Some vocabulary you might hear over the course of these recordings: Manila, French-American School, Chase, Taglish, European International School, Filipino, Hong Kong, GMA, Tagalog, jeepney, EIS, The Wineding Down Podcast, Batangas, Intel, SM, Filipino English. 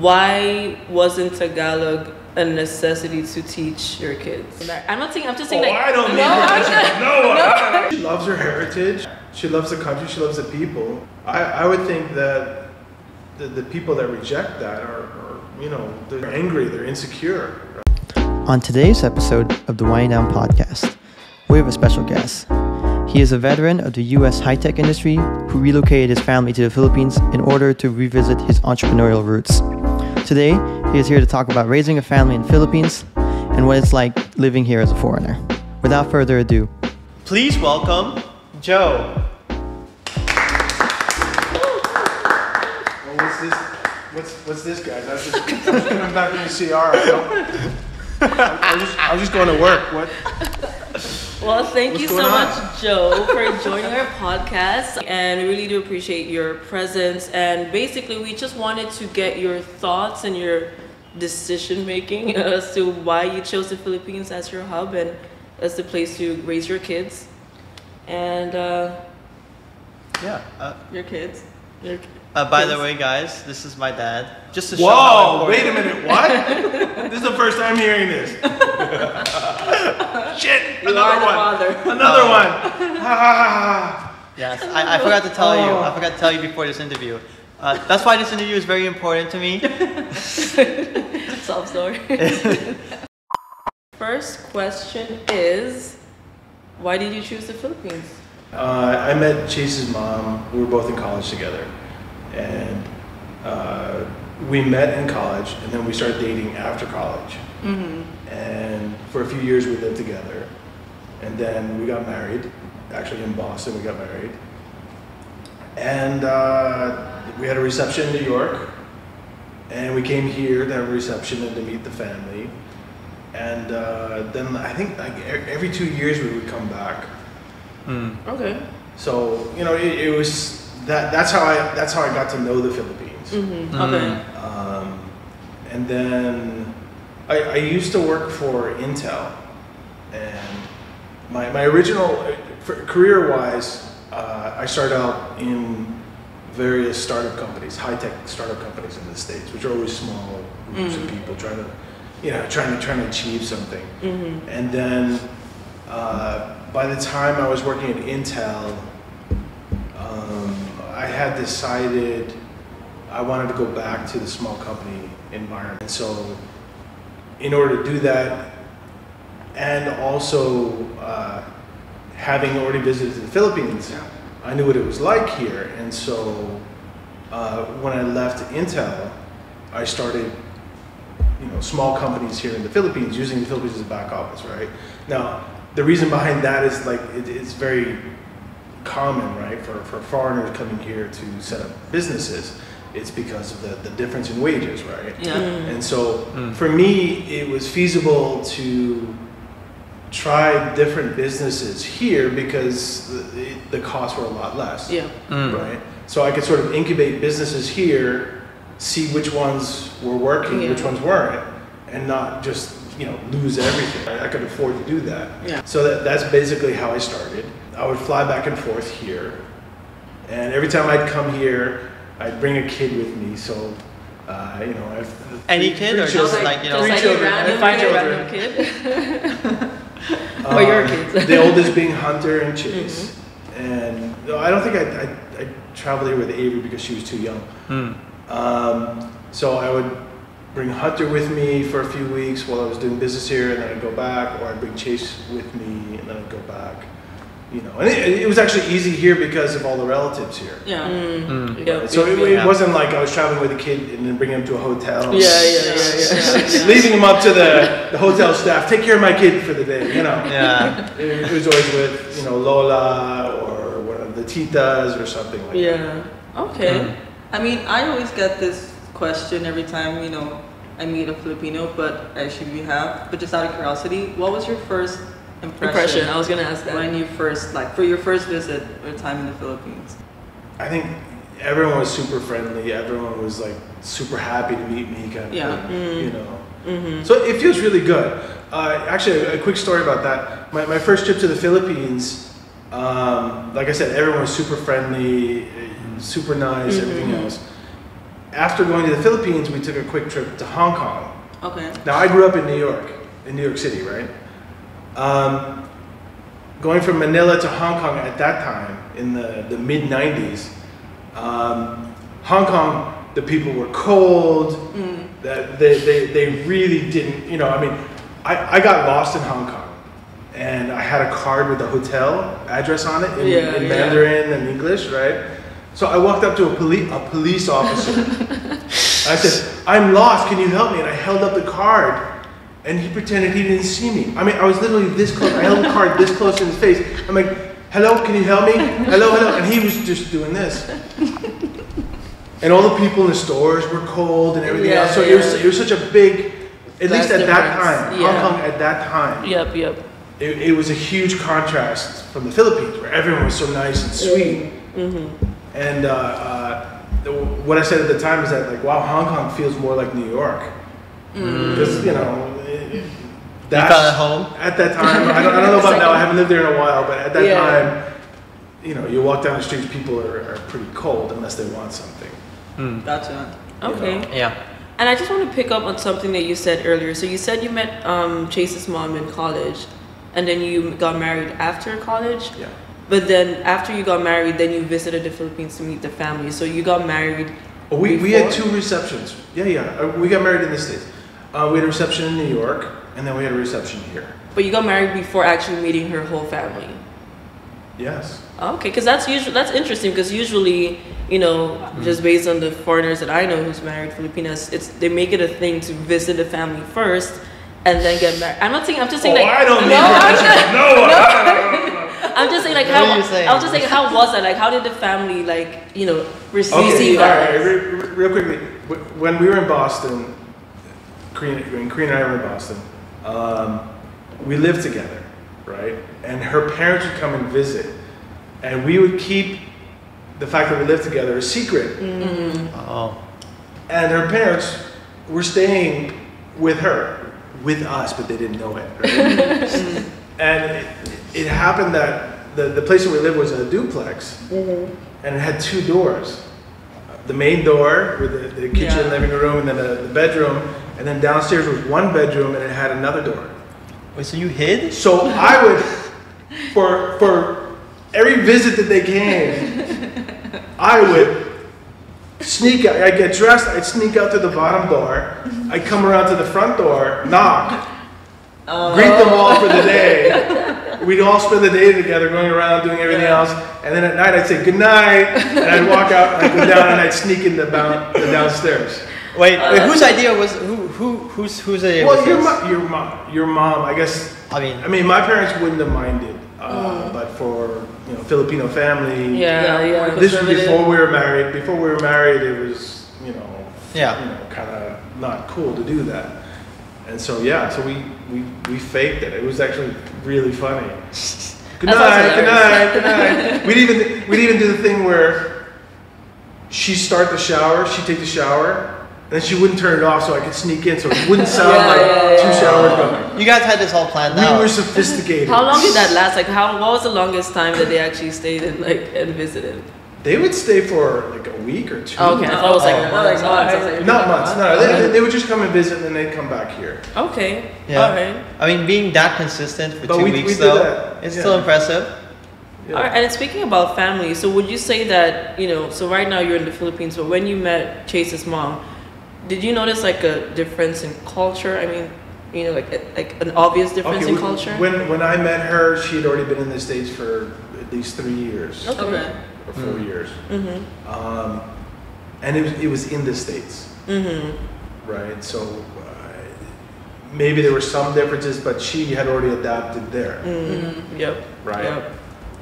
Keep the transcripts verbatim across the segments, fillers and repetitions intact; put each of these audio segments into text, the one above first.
why wasn't Tagalog a necessity to teach your kids? I'm not saying, I'm just saying oh, like- I don't need no, her teaching. No, no. She loves her heritage. She loves the country, she loves the people. I, I would think that the, the people that reject that are, are, you know, they're angry, they're insecure. On today's episode of The Wineding Down Podcast, we have a special guest. He is a veteran of the U S high-tech industry who relocated his family to the Philippines in order to revisit his entrepreneurial roots. Today, he is here to talk about raising a family in the Philippines and what it's like living here as a foreigner. Without further ado, please welcome Joe. Well, what's this? What's what's this, guys? I was just, I was coming back from the C R. I, I, was just, I was just going to work. What? Well, thank What's you so much, on? Joe, for joining our podcast. And we really do appreciate your presence. And basically, we just wanted to get your thoughts and your decision-making as to why you chose the Philippines as your hub and as the place to raise your kids. And, uh... yeah. Uh, your kids. Your uh, by kids. The way, guys, this is my dad. Just to show Whoa! How wait a minute, what? This is the first time hearing this. Shit! You another one! Another oh. one! Yes, I, I forgot to tell oh. you. I forgot to tell you before this interview. Uh, that's why this interview is very important to me. Sob story. First question is, why did you choose the Philippines? Uh, I met Chase's mom. We were both in college together, and uh, we met in college, and then we started dating after college. Mm-hmm. And for a few years we lived together, and then we got married, actually in Boston we got married, and uh, we had a reception in New York, and we came here to have a reception and to meet the family, and uh, then I think like every two years we would come back. Mm. Okay. So, you know, it, it was, that, that's, how I, that's how I got to know the Philippines. Mm-hmm. Okay. Um, and then I, I used to work for Intel, and my, my original, career-wise, uh, I started out in various startup companies, high-tech startup companies in the States, which are always small groups mm-hmm. of people trying to, you know, trying to, trying to achieve something. Mm-hmm. And then uh, by the time I was working at Intel, um, I had decided I wanted to go back to the small company environment. And so, in order to do that, and also uh, having already visited the Philippines, I knew what it was like here. And so uh, when I left Intel, I started, you know, small companies here in the Philippines, using the Philippines as a back office, right? Now, the reason behind that is like, it, it's very common, right? For, for foreigners coming here to set up businesses. It's because of the, the difference in wages, right? Yeah. And so mm. for me, it was feasible to try different businesses here because the, it, the costs were a lot less, yeah. mm. right? So I could sort of incubate businesses here, see which ones were working, yeah. which ones weren't, and not just, you know, lose everything. I could afford to do that. Yeah. So that, that's basically how I started. I would fly back and forth here, and every time I'd come here, I'd bring a kid with me, so, uh, you know, I've... Any kid, or just like, you know, three children, and five children. Or um, your kids. The oldest being Hunter and Chase. Mm-hmm. And no, I don't think I, I, I traveled here with Avery because she was too young. Mm. Um, so I would bring Hunter with me for a few weeks while I was doing business here, and then I'd go back, or I'd bring Chase with me, and then I'd go back. You know, and it, it was actually easy here because of all the relatives here. Yeah. Mm. Mm. Right? So it, it wasn't like I was traveling with a kid and then bringing him to a hotel. Yeah, yeah, yeah. yeah, yeah, yeah. Leaving him up to the, the hotel staff. Take care of my kid for the day, you know. Yeah. It, it was always with, you know, Lola or one of the titas or something like yeah. that. Yeah. Okay. Mm. I mean, I always get this question every time, you know, I meet a Filipino, but actually we have. But just out of curiosity, what was your first Impression. impression. I was gonna ask that. When you first, like, for your first visit or time in the Philippines? I think everyone was super friendly. Everyone was like super happy to meet me, kind of yeah. thing, mm. you know. Mm-hmm. So it feels really good. Uh, actually, a quick story about that. My, my first trip to the Philippines, um, like I said, everyone was super friendly, super nice, mm-hmm. everything else. after going to the Philippines, we took a quick trip to Hong Kong. Okay. Now, I grew up in New York, in New York City, right? Um, going from Manila to Hong Kong at that time, in the, the mid nineties, um, Hong Kong, the people were cold, mm. that they, they, they really didn't, you know, I mean, I, I got lost in Hong Kong. And I had a card with a hotel address on it in, yeah, in Mandarin yeah. and English, right? So I walked up to a, poli a police officer. I said, "I'm lost, can you help me?" And I held up the card and he pretended he didn't see me. I mean, I was literally this close. I held the card this close in his face. I'm like, "Hello, can you help me? Hello, hello." And he was just doing this. And all the people in the stores were cold and everything yeah, else. So yeah. it, was, it was such a big, at That's least at that time, yeah. Hong Kong at that time. Yep, yep. It, it was a huge contrast from the Philippines, where everyone was so nice and sweet. Mm-hmm. And uh, uh, the, what I said at the time is that, like, wow, Hong Kong feels more like New York. Because, mm. you know, it, that's, you felt at home? At that time, I don't, I don't know about now, I haven't lived there in a while, but at that yeah. time, you know, you walk down the streets, people are, are pretty cold unless they want something. Mm. Gotcha. Okay. You know? Yeah. And I just want to pick up on something that you said earlier. So you said you met um, Chase's mom in college. And then you got married after college? Yeah. But then after you got married, then you visited the Philippines to meet the family. So you got married oh, we, we had two receptions. Yeah, yeah. We got married in the States. Uh, we had a reception in New York, and then we had a reception here. But you got married before actually meeting her whole family? Yes. Okay, because that's, that's interesting, because usually, you know, mm-hmm. just based on the foreigners that I know who's married Filipinas, it's, they make it a thing to visit the family first, and then get married. I'm not saying. I'm just saying. Oh, like, I don't no, I'm just, no, no. I'm just saying. Like how? I was just saying. How was that? Like how did the family like you know receive okay, that? All right, real, real quickly, when we were in Boston, Karina, when Karina and I were in Boston, um, we lived together, right? And her parents would come and visit, and we would keep the fact that we lived together a secret. Mm. Oh. And her parents were staying with her. with us, but they didn't know it, right? And it, it happened that the, the place where we lived was a duplex, mm-hmm. and it had two doors. The main door, with the, the kitchen, yeah. living room, and then the, the bedroom, and then downstairs was one bedroom, and it had another door. Wait, so you hid? So I would, for, for every visit that they came, I would sneak out. I'd get dressed, I'd sneak out to the bottom door, I'd come around to the front door, knock, oh. greet them all for the day. We'd all spend the day together going around doing everything yeah. else, and then at night I'd say good night, and I'd walk out, I'd go down, and I'd sneak in the, bound, the downstairs. Wait, uh, wait, whose idea was, who, who, who's, whose idea well, was your this? Well, your mom, your mom, I guess, I mean, I mean, my parents wouldn't have minded, uh, mm. but for, you know, Filipino family. Yeah, yeah. This was before we were married. Before we were married, it was, you know, yeah. you know, kind of not cool to do that. And so, yeah, so we, we, we faked it. It was actually really funny. Good night, good night, good night. We'd even, we'd even do the thing where she'd start the shower, she'd take the shower, and then she wouldn't turn it off so I could sneak in so it wouldn't sound yeah, like yeah, yeah, two yeah. showers going. You guys had this all planned out. We were sophisticated. How long did that last? Like, how? What was the longest time that they actually stayed and like and visited? They would stay for like a week or two. Okay, I was like, not months. No, they, they would just come and visit and then they'd come back here. Okay, yeah. all right. I mean, being that consistent for but two we, weeks we though, it's yeah. still impressive. Yeah. All right, and speaking about family, so would you say that, you know, so right now you're in the Philippines, but when you met Chase's mom, did you notice like a difference in culture? I mean, you know, like like an obvious difference okay, in culture? When when I met her, she had already been in the States for at least three years. Okay. Or four mm-hmm. years. Mm-hmm. Um, and it was, it was in the States. Mm-hmm. Right? So uh, maybe there were some differences, but she had already adapted there. Mm-hmm. Yep. Right? Yep.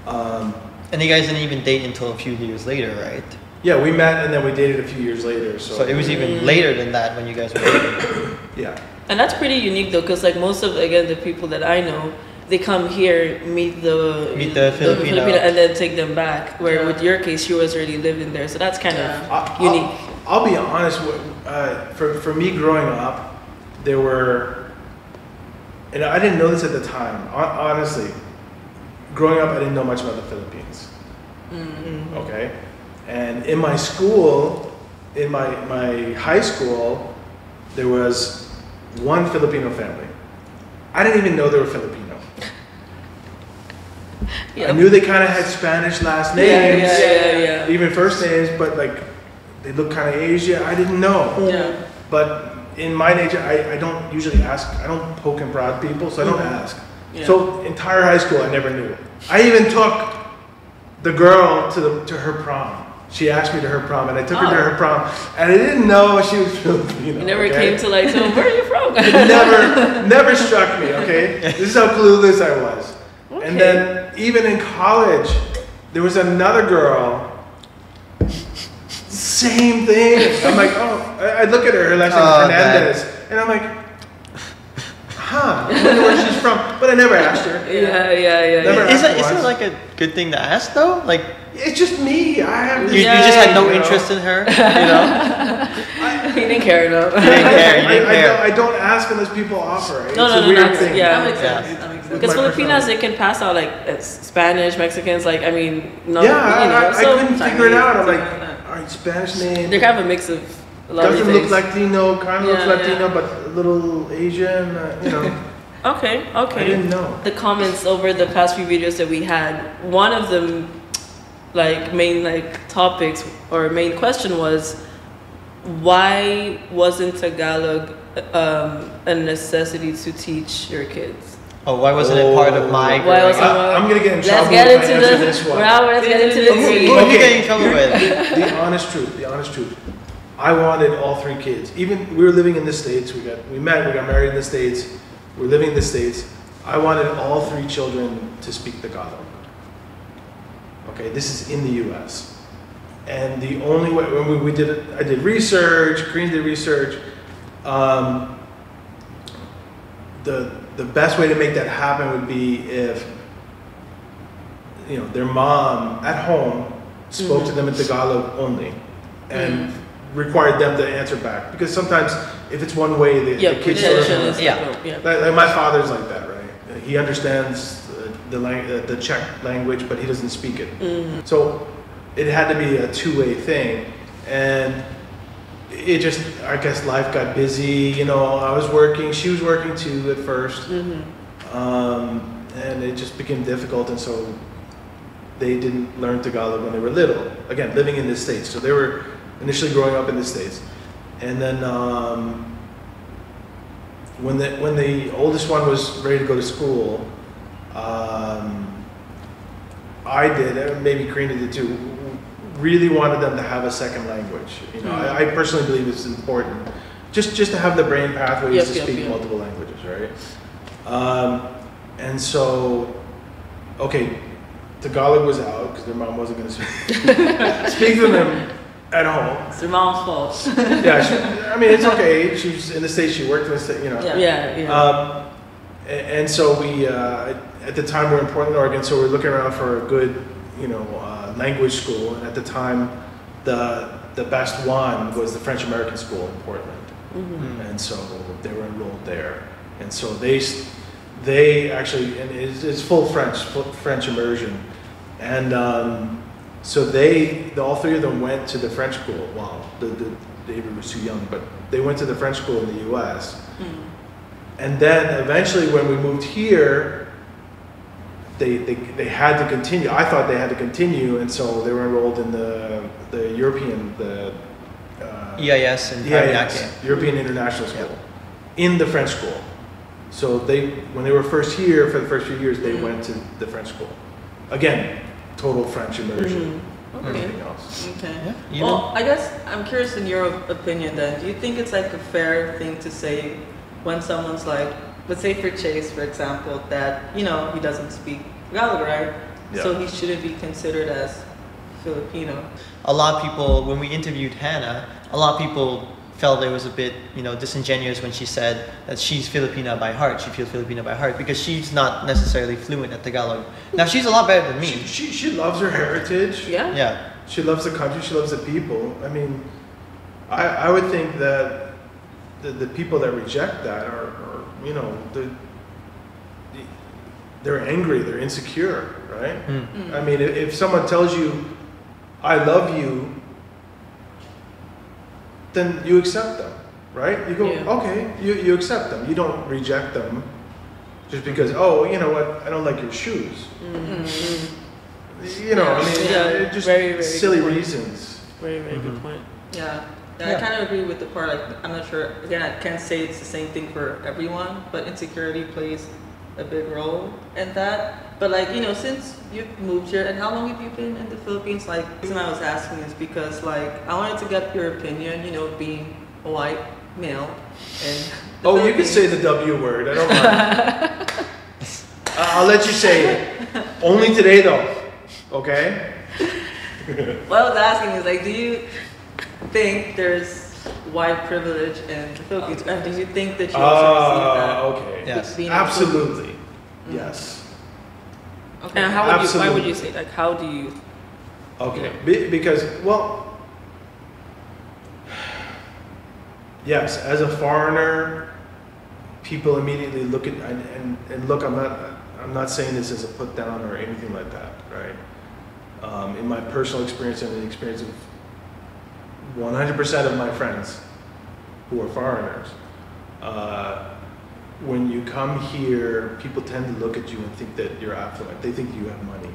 Um, and you guys didn't even date until a few years later, right? Yeah, we met and then we dated a few years later. So, so it was even mm. later than that when you guys were dating. Yeah. And that's pretty unique though, because like most of, again, the people that I know, they come here, meet the meet the, the Filipino. Filipino, and then take them back. Where yeah. with your case, she was already living there, so that's kind yeah. of I'll, unique. I'll, I'll be honest, uh, for, for me growing up, there were, and I didn't know this at the time, honestly, growing up I didn't know much about the Philippines, mm-hmm. okay? And in my school, in my, my high school, there was one Filipino family. I didn't even know they were Filipino. Yep. I knew they kind of had Spanish last names, yeah, yeah, yeah, yeah. even first names, but like they look kind of Asian. I didn't know. Yeah. But in my nature, I, I don't usually ask. I don't poke and prod people, so I don't mm-hmm. ask. Yeah. So entire high school, I never knew. I even took the girl to the, to her prom. She asked me to her prom, and I took oh. her to her prom, and I didn't know she was Filipino. You know, you never okay? came to like, so where are you from? It never, never struck me. Okay, this is how clueless I was. Okay. And then even in college, there was another girl. Same thing. I'm like, oh, I look at her, her last name oh, Hernandez, man. And I'm like, huh, I wonder where she's from. But I never asked her. Yeah, yeah, yeah. Never yeah. Is it, isn't it like a good thing to ask though? Like, it's just me. I have. You, yeah, you just had no you know? interest in her. You know, he didn't care enough. He didn't care. He didn't I, care. I, don't, I don't ask unless people offer. Right? No, it's no, a no, weird no, thing. Yeah, that makes sense. Because Filipinas, they can pass out like Spanish, Mexicans. Like, I mean, no, yeah, you know, I, I, so I couldn't Chinese, figure it out. I'm like, like all right, Spanish name. They're kind of a mix of. A lot Doesn't of look Latino, kind of yeah, looks Latino, yeah. but a little Asian. Uh, you know. Okay, okay. I didn't know. The comments over the past few videos that we had, one of them. Like main like topics or main question was, why wasn't Tagalog um, a necessity to teach your kids? Oh, why wasn't oh. it part of my? Why I, I, I'm gonna get in trouble. Let's get into the, this one. Wow, let's get into the tea. What are you getting in trouble with? The honest truth. The honest truth. I wanted all three kids. Even we were living in the States. We got we met. We got married in the States. We're living in the States. I wanted all three children to speak Tagalog. Okay, this is in the U S And the only way, when we, we did it, I did research, Green did research, um, the, the best way to make that happen would be if, you know, their mom at home spoke mm-hmm. to them in Tagalog only and mm-hmm. required them to answer back. Because sometimes if it's one way, the, yeah, the kids learn. Yeah, yeah. Like, like my father's like that, right? He understands The, lang uh, the Czech language, but he doesn't speak it. Mm-hmm. So it had to be a two-way thing, and it just, I guess life got busy. You know, I was working, she was working too at first, mm-hmm. um, and it just became difficult. And so they didn't learn Tagalog when they were little. Again, living in the States, so they were initially growing up in the States, and then um, when the when the oldest one was ready to go to school. Um, I did, and maybe Karina did too, really wanted them to have a second language. You know, mm-hmm. I, I personally believe it's important just, just to have the brain pathways yep, to yep, speak yep. multiple languages, right? Um, and so, okay, Tagalog was out because their mom wasn't going to speak to them at home. It's their mom's fault. Yeah, she, I mean, it's okay. She was in the States, she worked in the States, you know. Yeah, yeah. yeah. Um, and so we, uh, at the time we were in Portland, Oregon, so we were looking around for a good, you know, uh, language school. And at the time, the the best one was the French-American School in Portland, mm-hmm. and so they were enrolled there. And so they they actually, and it's, it's full French, full French immersion, and um, so they, the, all three of them went to the French school. Wow, the, the, David was too young, but they went to the French school in the U S Mm-hmm. And then eventually when we moved here, they, they, they had to continue. I thought they had to continue, and so they were enrolled in the, the European, the uh, E I S, and E I S, European International School, yep. in the French school. So they, when they were first here for the first few years, they went to the French school. Again, total French immersion. Mm-hmm. Okay. Everything else. Okay. Yeah. Well, I guess I'm curious in your opinion then, do you think it's like a fair thing to say when someone's like, let's say for Chase, for example, that, you know, he doesn't speak Tagalog, right? Yeah. So he shouldn't be considered as Filipino. A lot of people, when we interviewed Hannah, a lot of people felt it was a bit, you know, disingenuous when she said that she's Filipina by heart, she feels Filipino by heart, because she's not necessarily fluent at Tagalog. Now, she's a lot better than me. She, she, she loves her heritage. Yeah. Yeah. She loves the country, she loves the people. I mean, I, I would think that The, the people that reject that are, are you know, they're, they're angry, they're insecure, right? Mm. Mm. I mean, if, if someone tells you, I love you, then you accept them, right? You go, yeah. okay, you, you accept them. You don't reject them just because, oh, you know what, I don't like your shoes. Mm-hmm. You know, yeah. I mean, yeah. Yeah, just very, very silly reasons. Very, very mm-hmm. good point. Yeah. Yeah, yeah, I kind of agree with the part, like, I'm not sure, again, I can't say it's the same thing for everyone, but insecurity plays a big role in that. But like, you know, since you've moved here, and how long have you been in the Philippines? Like, the reason I was asking is because, like, I wanted to get your opinion, you know, being a white male. And oh, you can say the W word, I don't mind. uh, I'll let you say it. Only today, though, okay? What I was asking is, like, do you think there's white privilege in the Philippines? And do you think that you also uh, receive that? Okay. Yes. Absolutely. Mm-hmm. Yes. Okay. And how would Absolutely. you, why would you say, like, how do you? Okay. You know? Be- because, well, yes, as a foreigner, people immediately look at, and, and, and look, I'm not, I'm not saying this as a put down or anything like that, right? Um, in my personal experience and the experience of one hundred percent of my friends who are foreigners, uh, when you come here, people tend to look at you and think that you're affluent. They think you have money,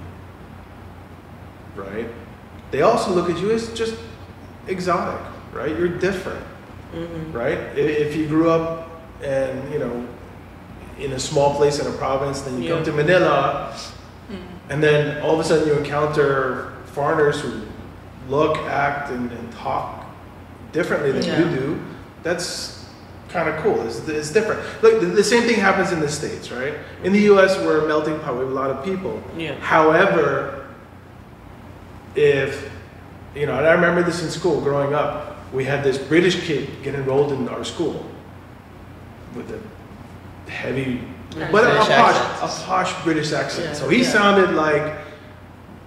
right? They also look at you as just exotic, right? You're different, mm-hmm. right? If you grew up and, you know, in a small place in a province, then you yeah. come to Manila, mm-hmm. and then all of a sudden you encounter foreigners who look, act, and, and talk differently than yeah. you do. That's kind of cool. It's, it's different. Look, the, the same thing happens in the States, right? In the U S, we're a melting pot. We have a lot of people. Yeah. However, if, you know, and I remember this in school growing up, we had this British kid get enrolled in our school with a heavy, British but a posh, a posh British accent. Yeah. So he yeah. sounded like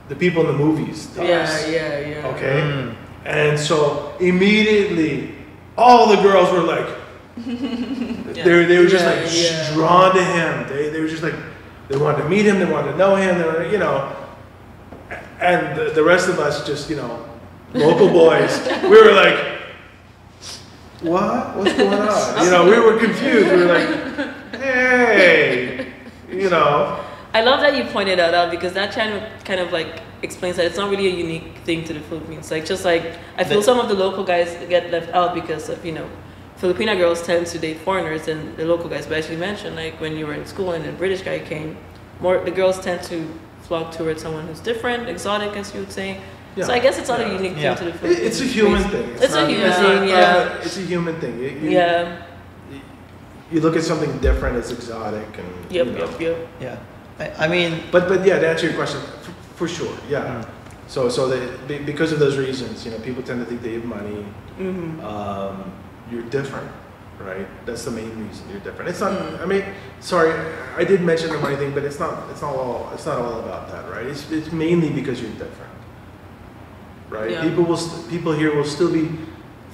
the people in the movies. The yeah, us. yeah, yeah. Okay? Mm. And so immediately, all the girls were like, yeah. they, they were just yeah, like yeah. drawn to him. They, they were just like, they wanted to meet him, they wanted to know him, they were, you know. And the, the rest of us just, you know, local boys, we were like, what? What's going on? You know, we were confused. We were like, hey, you know. I love that you pointed that out because that kind of, kind of like explains that it's not really a unique thing to the Philippines. Like just like I feel some of the local guys get left out because of, you know, Filipina girls tend to date foreigners and the local guys. But as you mentioned, like when you were in school and a British guy came, more the girls tend to flock towards someone who's different, exotic, as you would say. Yeah. So I guess it's not yeah. a unique yeah. thing to the Philippines. It's a human thing. It's, it's not, a human it's thing. Not, yeah. It's a human thing. You, you, yeah. You look at something different as exotic and. Yep. You know. Yep. Yep. Yeah. I mean, but but yeah, to answer your question, for, for sure, yeah. Mm-hmm. So so they, because of those reasons, you know, people tend to think they have money. Mm-hmm. Um, you're different, right? That's the main reason you're different. It's not. Mm-hmm. I mean, sorry, I did mention the money thing, but it's not. It's not all. It's not all about that, right? It's it's mainly because you're different, right? Yeah. People will st- people here will still be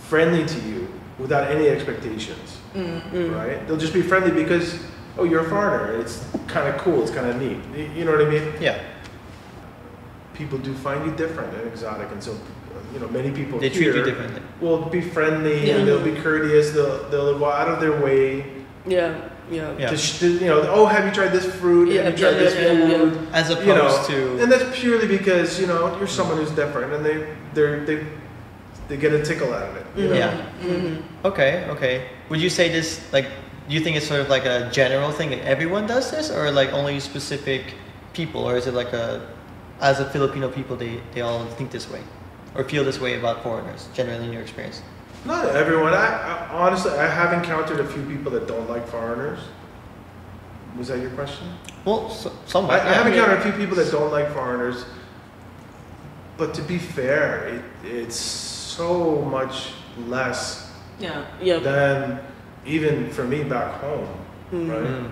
friendly to you without any expectations, mm-hmm. right? They'll just be friendly because. Oh, you're a foreigner. It's kind of cool. It's kind of neat. You know what I mean? Yeah. People do find you different and exotic, and so you know many people they here treat you differently. Will be friendly yeah. and they'll be courteous. They'll they'll go out of their way. Yeah, yeah. yeah. To sh- to, you know, oh, have you tried this fruit? Yeah, have you tried yeah, this yeah, food? Yeah, yeah. As opposed you know, to, and that's purely because you know you're someone who's different, and they they they they get a tickle out of it. You know? Yeah. Mm-hmm. Okay. Okay. Would you say this like? Do you think it's sort of like a general thing that everyone does this or like only specific people or is it like a, as a Filipino people, they, they all think this way or feel this way about foreigners generally in your experience? Not everyone. I, I honestly, I have encountered a few people that don't like foreigners. Was that your question? Well, so, some. I, I have encountered a few people that don't like foreigners, but to be fair, it, it's so much less yeah. Yeah. than even for me back home, mm-hmm. right?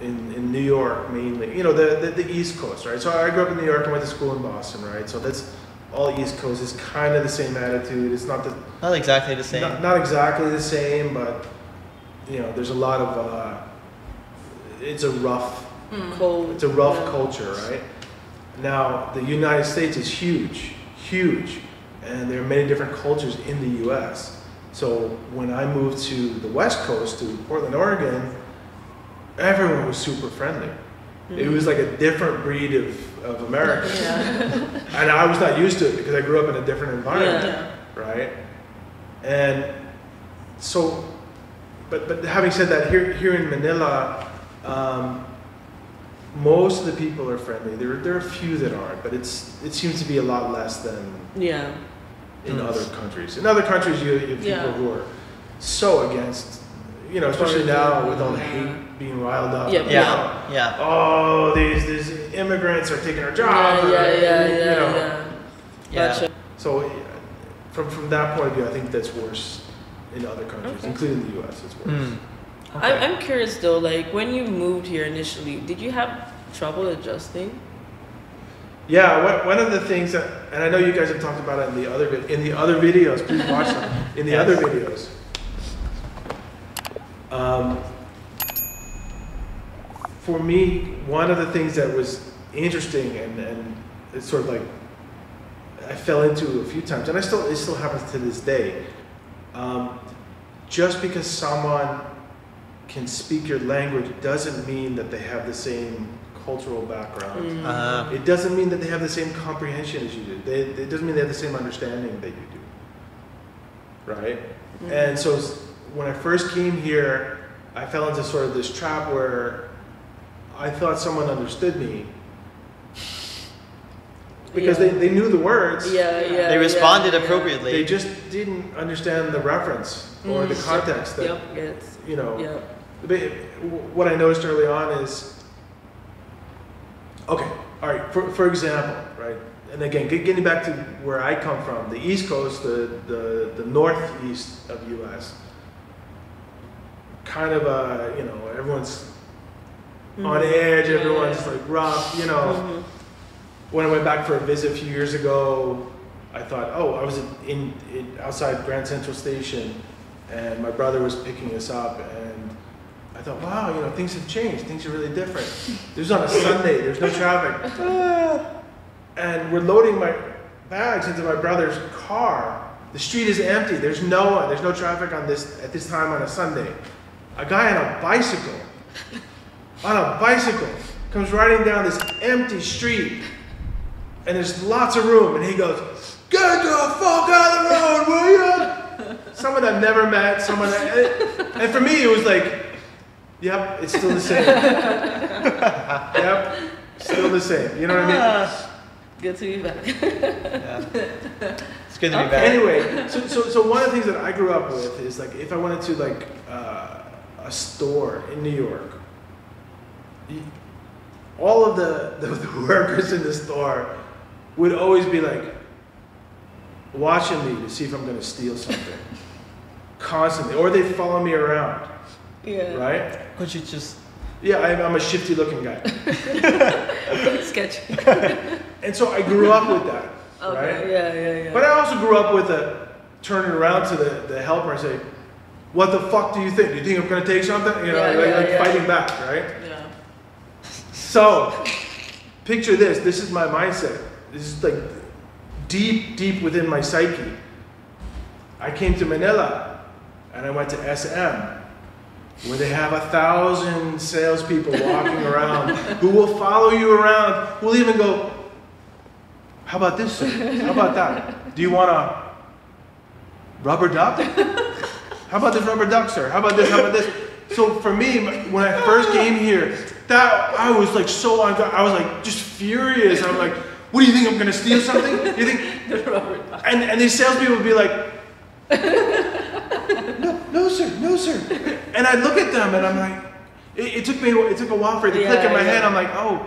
In in New York mainly, you know, the, the the East Coast, right? So I grew up in New York and went to school in Boston, right? So that's all East Coast. It's kind of the same attitude. It's not the not exactly the same. Not, not exactly the same, but you know, there's a lot of uh, it's a rough, mm. cold. It's a rough yeah. culture, right? Now the United States is huge, huge, and there are many different cultures in the U S So when I moved to the West Coast, to Portland, Oregon, everyone was super friendly. Mm-hmm. It was like a different breed of, of Americans. Yeah. And I was not used to it because I grew up in a different environment, yeah. right? And so, but, but having said that, here, here in Manila, um, most of the people are friendly. There, there are a few that aren't, but it's, it seems to be a lot less than yeah. in mm-hmm. other countries. In other countries, you, you have people yeah. who are so against, you know, especially now with all the hate being riled up. Yeah, yeah. You know, yeah. Oh, these these immigrants are taking our job. Yeah, yeah, or, yeah, yeah, you know. yeah. yeah. Gotcha. So, from from that point of view, I think that's worse in other countries, okay. including the U S It's worse. Mm. Okay. I'm I'm curious though, like when you moved here initially, did you have trouble adjusting? Yeah, one of the things that, and I know you guys have talked about it in the other in the other videos. Please watch them in the yes. other videos. Um. For me, one of the things that was interesting and, and it's sort of like I fell into a few times, and I still it still happens to this day. Um, just because someone can speak your language doesn't mean that they have the same cultural background. Mm. Uh-huh. It doesn't mean that they have the same comprehension as you do. They, it doesn't mean they have the same understanding that you do, right? Mm-hmm. And so when I first came here, I fell into sort of this trap where I thought someone understood me because yeah. they, they knew the words. Yeah, yeah. They responded yeah, appropriately. They just didn't understand the reference or mm. the context that, yep, yes. you know. Yep. What I noticed early on is, okay, all right, for, for example, right? And again, getting back to where I come from, the East Coast, the, the, the northeast of U S, kind of a, you know, everyone's Mm-hmm. on edge, everyone's like rough, you know. Mm-hmm. When I went back for a visit a few years ago, I thought, oh, I was in, in outside Grand Central Station, and my brother was picking us up, and I thought, wow, you know, things have changed, things are really different. This is on a Sunday, there's no traffic, ah. and we're loading my bags into my brother's car. The street is empty. There's no one. There's no traffic on this at this time on a Sunday. A guy on a bicycle. on a bicycle, comes riding down this empty street, and there's lots of room, and he goes, "Get the fuck out of the road, will you?" Someone I've never met, someone, I, and for me it was like, yep, it's still the same. Yep, still the same, you know what I mean? Uh, good to be back. Yeah. It's good to okay. be back. Anyway, so, so, so one of the things that I grew up with is like, if I wanted to like uh, a store in New York, all of the, the, the workers in the store would always be like watching me to see if I'm going to steal something constantly, or they'd follow me around. Yeah. Right? Could you just? Yeah, I, I'm a shifty looking guy. Sketchy. And so I grew up with that. Okay. Right? Yeah, yeah, yeah. But I also grew up with a turning around to the, the helper and say, "What the fuck do you think? Do you think I'm going to take something?" You know, yeah, like, yeah, like yeah. fighting back, right? Yeah. So, picture this, this is my mindset. This is like deep, deep within my psyche. I came to Manila and I went to S M, where they have a thousand salespeople walking around who will follow you around, who will even go, "How about this, sir? How about that? Do you want a rubber duck? How about this rubber duck, sir? How about this, how about this?" So for me, when I first came here, that I was like so on I was like just furious. I'm like, "What do you think I'm gonna steal something? You think?" And and these salespeople would be like, "No, no, sir, no, sir." And I look at them and I'm like, it, it took me it took a while for it to yeah, click in my yeah. head. I'm like, oh,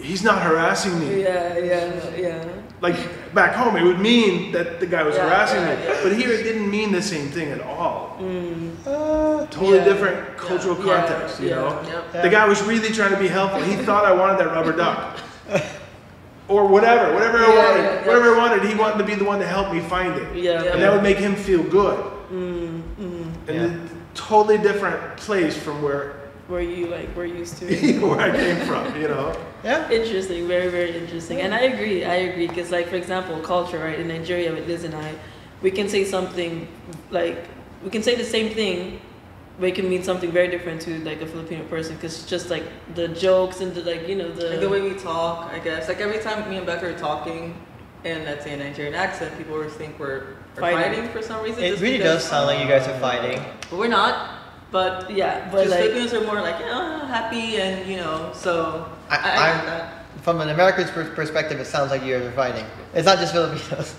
he's not harassing me. Yeah, yeah, yeah. Like back home, it would mean that the guy was yeah, harassing yeah, me, yeah. but here it didn't mean the same thing at all. Mm. Uh, totally yeah, different cultural yeah, context, yeah, you know? Yeah, yeah. The guy was really trying to be helpful. He thought I wanted that rubber duck. Or whatever, whatever I yeah, wanted. Yeah, whatever I wanted, he wanted to be the one to help me find it. Yeah, and yeah. that would make him feel good. Mm, mm, and yeah. a totally different place from where where you like were used to where I came from, you know? Yeah. Interesting, very, very interesting. And I agree, I agree. Because like, for example, culture, right? In Nigeria with Liz and I, we can say something like, we can say the same thing, but it can mean something very different to like a Filipino person, because it's just like the jokes and the like, you know, the like the way we talk, I guess. Like every time me and Becca are talking in, let's say, a Nigerian accent, people always think we're, we're fighting. fighting for some reason. It just really because, does sound like you guys are fighting. But we're not. But yeah, but like, Filipinos are more like, oh, happy and, you know, so I, I, I get that. From an American's perspective, it sounds like you guys are fighting. It's not just Filipinos.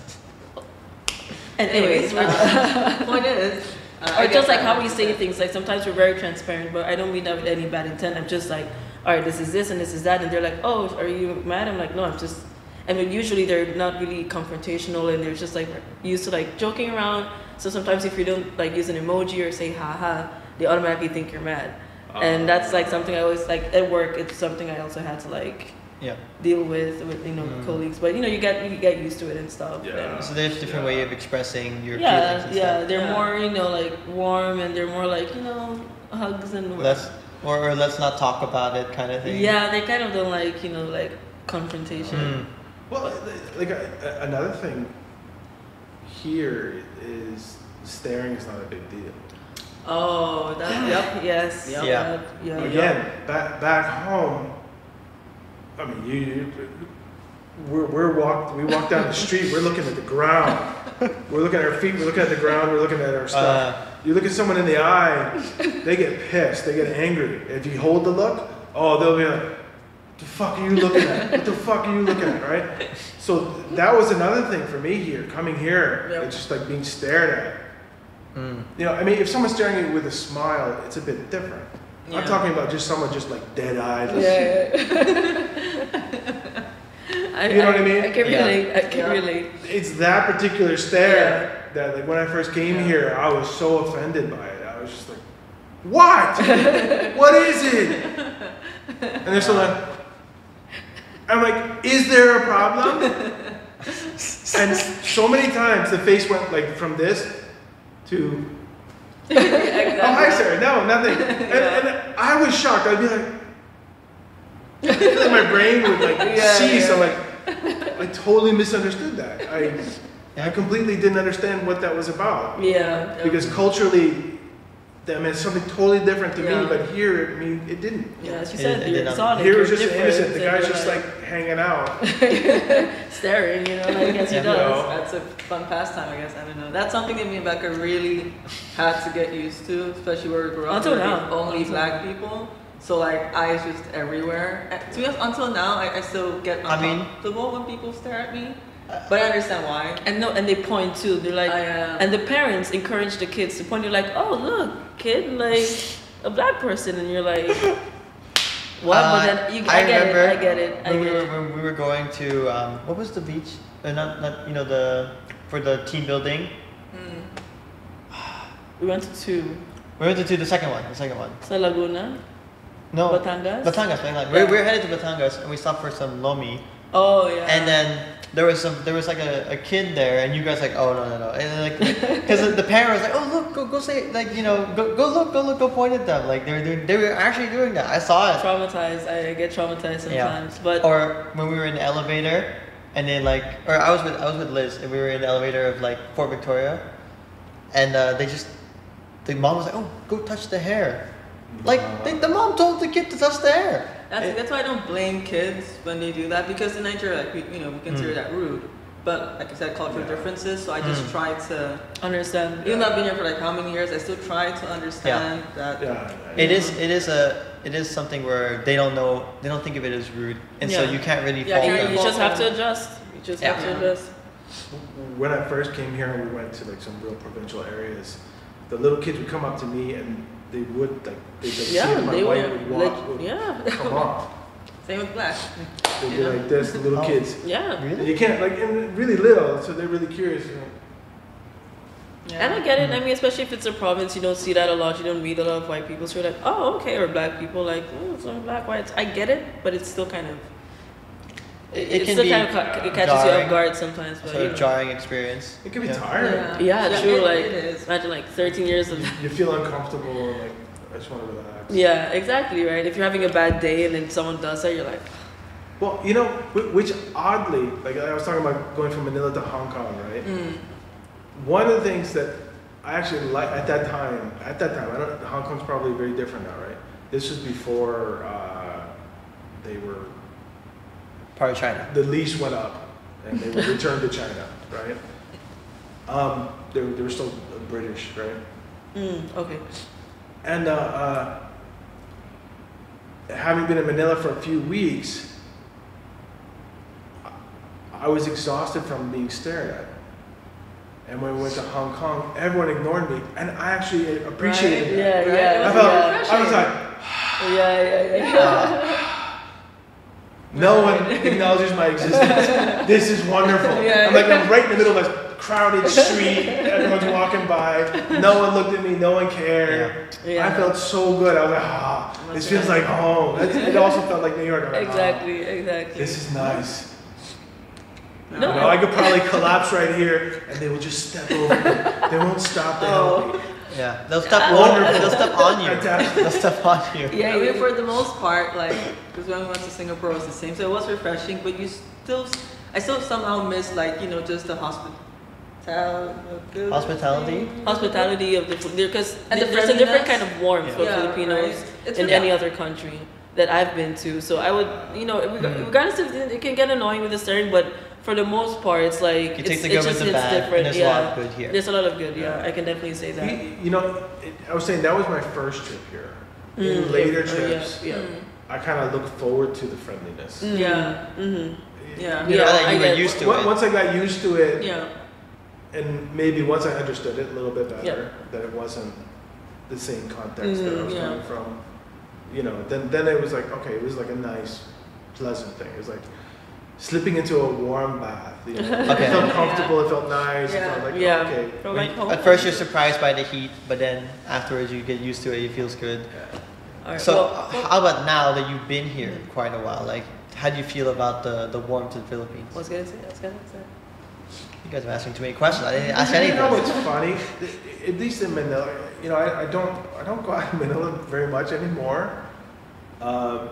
And anyways, uh, point is, uh, or just like how we say things. Like sometimes we're very transparent, but I don't mean that with any bad intent. I'm just like, all right, this is this and this is that, and they're like, oh, are you mad? I'm like, no, I'm just. I mean, usually they're not really confrontational, and they're just like used to like joking around. So sometimes if you don't like use an emoji or say haha, they automatically think you're mad, um, and that's like something I always like at work. It's something I also had to like. Yeah. Deal with with you know mm. colleagues, but you know you get you get used to it and stuff. Yeah. And so there's a different yeah. way of expressing your yeah, feelings. And yeah, stuff. they're yeah. more you know like warm, and they're more like you know hugs and. Let's or, or let's not talk about it kind of thing. Yeah, they kind of don't like you know like confrontation. Mm. Well, like uh, another thing here is staring is not a big deal. Oh, that yep yes yep, yeah that, yeah again back back home. I mean, you, you, we're, we're walked, we walk down the street, we're looking at the ground. We're looking at our feet, we're looking at the ground, we're looking at our stuff. Uh, you look at someone in the eye, they get pissed, they get angry. If you hold the look, oh, they'll be like, what the fuck are you looking at? What the fuck are you looking at, right? So that was another thing for me here, coming here. Yep. It's just like being stared at. Mm. You know, I mean, if someone's staring at you with a smile, it's a bit different. Yeah. I'm talking about just someone just like dead-eyed. Yeah. I, you know what I mean? I can relate. Yeah. I can yeah. relate. It's that particular stare yeah. that, like, when I first came yeah. here, I was so offended by it. I was just like, "What? What is it?" And they're still like, "I'm like, is there a problem?" And so many times the face went like from this to. Exactly. Oh, hi, sir. No, nothing. And, yeah. and I was shocked. I'd be like, like my brain would like yeah, cease. Yeah. I'm like, I totally misunderstood that. I, I completely didn't understand what that was about. Yeah. Because culturally, that meant something totally different to yeah. me. But here, I mean, it didn't. Yeah, as you said, it, it, it exotic, here it was just innocent. The guy's just like, like hanging out, staring. You know, like, I guess he does. No. That's a fun pastime, I guess. I don't know. That's something that me and Becca really had to get used to, especially where we grew up. Until now, only black people. So like, eyes just everywhere. And to be honest, until now, I, I still get uncomfortable I mean, when people stare at me. But I understand why. And no, and they point too. They're like, I, uh, and the parents encourage the kids to point. You're like, oh look, kid, like a black person, and you're like, what? Uh, but then you, I, I get it. I get it. When I get we were it. when we were going to um, what was the beach? Uh, not not you know the for the team building. Mm. We went to two. We went to two. The second one. The second one. So Laguna. No. Batangas. Batangas. Batangas. We yeah. we were headed to Batangas, and we stopped for some lomi. Oh yeah. And then. There was some. There was like a, a kid there, and you guys like, oh no no no, and like because the parent was like, oh look, go go say like you know go go look go look go point at them like they were doing they were actually doing that. I saw it. Traumatized. I get traumatized sometimes, yeah. but or when we were in the elevator, and they like or I was with I was with Liz, and we were in the elevator of like Fort Victoria, and uh, they just the mom was like, oh go touch the hair, like they, the mom told the kid to touch the hair. That's, it, that's why I don't blame kids when they do that, because in Nigeria, like we, you know, we consider mm. that rude. But like I said, cultural yeah. differences. So I just mm. try to understand. Even though I've been here for like how many years, I still try to understand yeah. that. Yeah. It is. It is a. It is something where they don't know. They don't think of it as rude, and yeah. so you can't really. Yeah, fault you, them. you just have to adjust. You just yeah. have to adjust. When I first came here, and we went to like some real provincial areas, the little kids would come up to me and. They would like they like yeah, see my wife would walk would yeah. come off. Same with black. They'd yeah. be like this, the little oh, kids. Yeah, really. And you can't like and really little, so they're really curious. You know. Yeah. And I get it. I mean, especially if it's a province, you don't see that a lot. You don't meet a lot of white people, so you're like, oh, okay, or black people, like, oh, it's not black whites. I get it, but it's still kind of. It, it, it can be kind of ca- it catches jarring, you off guard sometimes. But, so you know. Jarring experience. It can be yeah. tiring. Yeah, yeah true. It, like, it imagine like thirteen years of. You feel uncomfortable. Or like I just want to relax. Yeah, exactly. Right. If you're having a bad day and then someone does that, you're like. Well, you know, which oddly, like I was talking about going from Manila to Hong Kong, right? Mm. one of the things that I actually like at that time, at that time, I don't, Hong Kong's probably very different now, right? This was before uh, they were part of China. The lease went up, and they were returned to China, right? Um, they, they were still British, right? Mm, okay. And uh, uh, having been in Manila for a few weeks, I was exhausted from being stared at. And when we went to Hong Kong, everyone ignored me, and I actually appreciated right? it. Yeah, right? yeah. I felt, yeah. I was like, yeah, yeah, yeah. Uh, no one acknowledges my existence. This is wonderful. Yeah, I'm like, I'm right in the middle of a crowded street. Everyone's walking by. No one looked at me. No one cared. Yeah. Yeah. I felt so good. I was like, ah, this feels like home. It also felt like New York. Like, exactly, ah, exactly. This is nice. No, no, no, I could probably collapse right here, and they will just step over me. They won't stop to help me. Yeah, they'll step on you. They'll step on you. They'll step on you. Yeah, I mean, for the most part, like, because when we went to Singapore, it was the same. So it was refreshing, but you still, I still somehow miss, like, you know, just the hospital. Hospitality? Hospitality of the food. Because the there's a different kind of warmth yeah. for yeah, Filipinos right. in yeah. any other country that I've been to. So I would, you know, regardless of, it can get annoying with the staring, but for the most part, it's like, you it's, take the good with the bad, different. And there's yeah. a lot of good here. There's a lot of good, yeah. yeah. I can definitely say that. You, you know, it, I was saying that was my first trip here. Mm. In later yeah. trips, yeah. Yeah. I kind of look forward to the friendliness. Mm. Yeah. Mm-hmm. Yeah. You know, yeah. Like you I got used to it. Once I got used to it, yeah. and maybe once I understood it a little bit better, yeah. that it wasn't the same context mm, that I was yeah. coming from, you know, then, then it was like, okay, it was like a nice, pleasant thing. It was like slipping into a warm bath. You know? Okay. It felt comfortable, yeah. it felt nice, yeah. it felt like, yeah. okay. Well, you, at first you're surprised by the heat, but then afterwards you get used to it, it feels good. Yeah. All right. So well, well, how about now that you've been here quite a while? Like, how do you feel about the, the warmth in the Philippines? I was gonna say, I was gonna say. You guys are asking too many questions. I didn't ask anything. You know what's funny? At least in Manila, you know, I, I don't, I don't go out in Manila very much anymore. Um,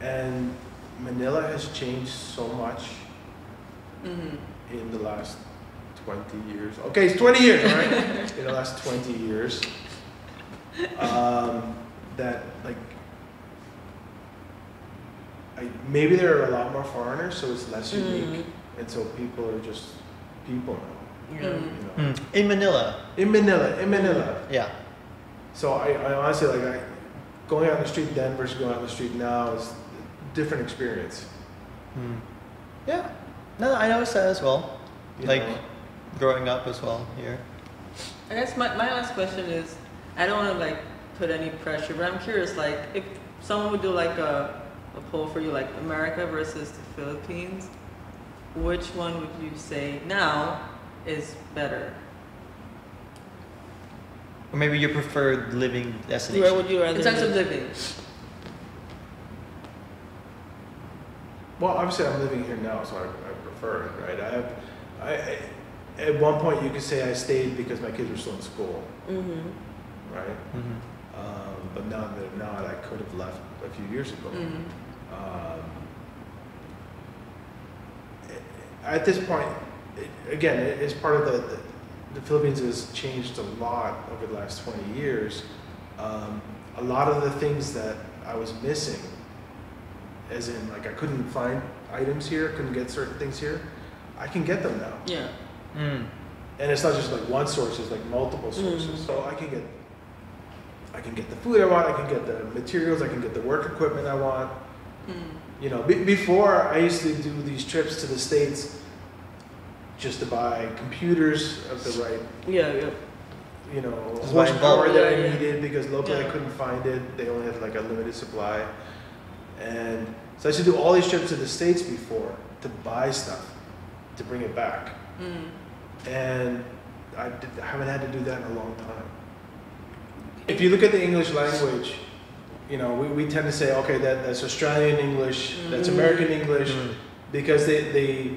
and Manila has changed so much mm-hmm. in the last twenty years. Okay, it's twenty years, all right? In the last twenty years, um, that like, I, maybe there are a lot more foreigners, so it's less mm-hmm. unique, and so people are just. People now. Yeah. Mm. You know. Mm. In Manila. In Manila. In Manila. Yeah. So I, I honestly like I, going out on the street then versus going out on the street now is a different experience. Mm. Yeah. No, I noticed that as well. You like know. Growing up as well here. I guess my, my last question is, I don't want to like put any pressure, but I'm curious like if someone would do like a, a poll for you like America versus the Philippines. Which one would you say now is better? Or maybe your preferred living destination. Where would you rather? In terms of living. Well, obviously, I'm living here now, so I, I prefer it, right? I have, I, I, at one point, you could say I stayed because my kids were still in school, mm-hmm. right? Mm-hmm. Um, but now that they're not, I could have left a few years ago. Mm-hmm. um, At this point, it, again, it, it's part of the, the the Philippines has changed a lot over the last twenty years. Um, a lot of the things that I was missing, as in like I couldn't find items here, couldn't get certain things here, I can get them now. Yeah. Mm. And it's not just like one source; it's like multiple sources. Mm. So I can get, I can get the food I want. I can get the materials. I can get the work equipment I want. Mm. You know, b- before I used to do these trips to the States just to buy computers of the right, yeah, yeah, you know, horsepower that I needed because locally I couldn't find it. They only had like a limited supply, and so I used to do all these trips to the States before to buy stuff to bring it back, mm. and I, did, I haven't had to do that in a long time. If you look at the English language. You know, we, we tend to say, okay, that, that's Australian English, mm-hmm. that's American English, mm-hmm. because they, they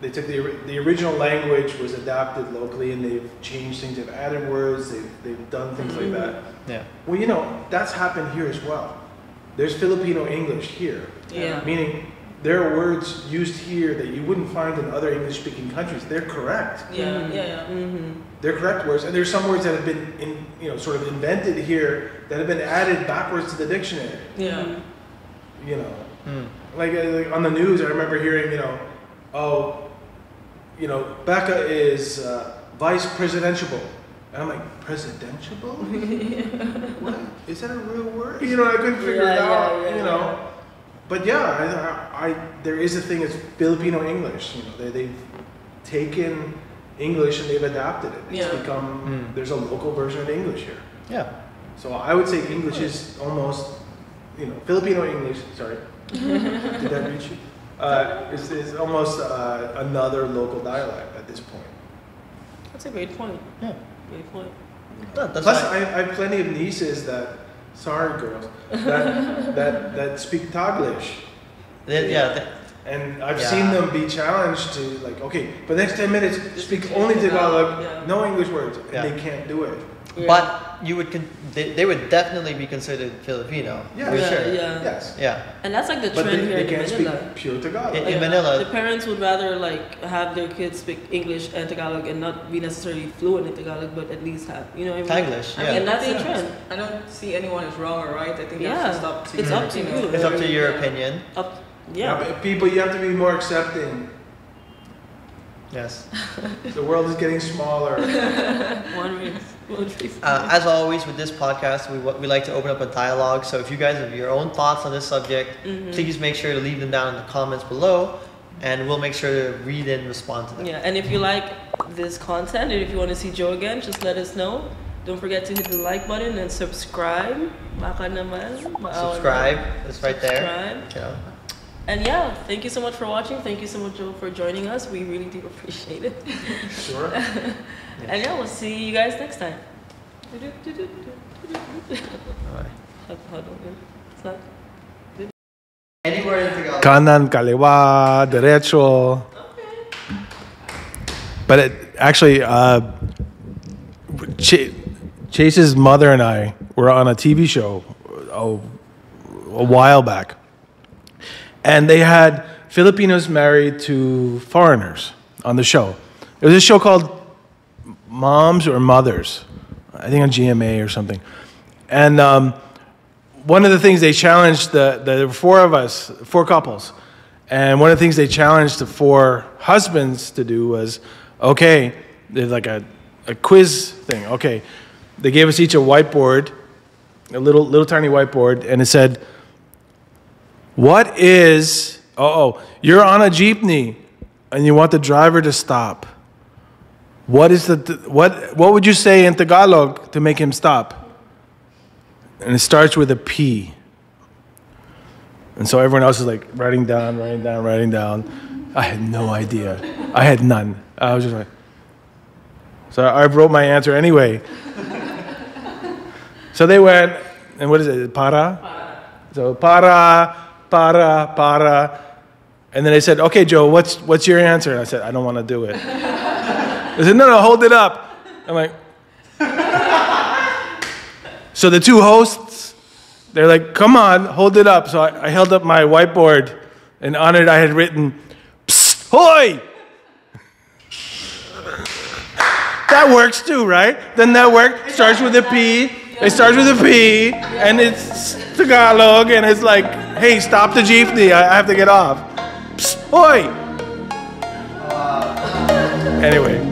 they took the the original language was adapted locally, and they've changed things, they've added words, they've, they've done things mm-hmm. like that. Yeah. Well, you know, that's happened here as well. There's Filipino English here, yeah. meaning there are words used here that you wouldn't find in other English-speaking countries. They're correct. Yeah, mm-hmm. yeah, yeah. Mm-hmm. They're correct words, and there's some words that have been, in, you know, sort of invented here that have been added backwards to the dictionary. Yeah. You know, mm. like, like on the news, I remember hearing, you know, oh, you know, Becca is uh, vice presidential. And I'm like, presidential? What? Is that a real word? You know, I couldn't figure yeah, it out. Yeah, yeah, you know. Yeah. But yeah, I, I, there is a thing, it's Filipino English. You know, they, they've taken English and they've adapted it. It's yeah. become, mm. there's a local version of English here. Yeah. So I would say English is almost, you know, Filipino English, sorry. Did that reach you? Uh, it's, it's almost uh, another local dialect at this point. That's a great point. Yeah. Great point. Yeah, that's Plus, right. I, I have plenty of nieces that, sorry girls, that that, that speak Taglish. They, yeah. They, and I've yeah. seen them be challenged to, like, okay, for the next ten minutes, speak only Tagalog, yeah. no English words, and yeah. they can't do it. Yeah. But you would con they, they would definitely be considered Filipino. Yeah, for yeah, sure. yeah. Yes. Yeah. And that's like the trend but they, here they in can't Manila. Speak pure Tagalog. In, in yeah. Manila, the parents would rather like have their kids speak English and Tagalog and not be necessarily fluent in Tagalog, but at least have, you know, what I mean? Taglish. Yeah. I mean, and that's yeah. the trend. I don't see anyone is wrong or right. I think yeah. that's just up to. It's you. Up to you. It's up to your yeah. opinion. Up. Yeah. yeah but people, you have to be more accepting. Yes. The world is getting smaller. One reason. Uh, as always with this podcast, we we like to open up a dialogue. So if you guys have your own thoughts on this subject, mm-hmm. please make sure to leave them down in the comments below, and we'll make sure to read and respond to them. Yeah, and if you like this content, and if you want to see Joe again, just let us know. Don't forget to hit the like button and subscribe. Baka naman. Subscribe. It's right there. Subscribe. Yeah. And yeah, thank you so much for watching. Thank you so much, Joe, for joining us. We really do appreciate it. Sure. And yeah, we'll see you guys next time. Anywhere in Tagalog. Kanan, kaliwa, derecho. Okay. But it, actually, uh, Ch Chase's mother and I were on a T V show a, a while back. And they had Filipinos married to foreigners on the show. It was a show called Moms or Mothers, I think on G M A or something. And um, one of the things they challenged, the, the four of us, four couples, and one of the things they challenged the four husbands to do was, okay, there's like a, a quiz thing. Okay, they gave us each a whiteboard, a little, little tiny whiteboard, and it said, what is, uh-oh, you're on a jeepney and you want the driver to stop. What is the, what, what would you say in Tagalog to make him stop? And it starts with a P. And so everyone else is like writing down, writing down, writing down. I had no idea. I had none. I was just like, so I wrote my answer anyway. So they went, and what is it, para? So para. Para, para. And then I said, okay, Joe, what's, what's your answer? And I said, I don't want to do it. I said, no, no, hold it up. I'm like. So the two hosts, they're like, come on, hold it up. So I, I held up my whiteboard, and on it I had written, psst, hoy. That works too, right? Then that worked. Starts with a P. It starts with a P, and it's Tagalog, and it's like, hey, stop the jeepney, I have to get off. Psst, hoy! Anyway.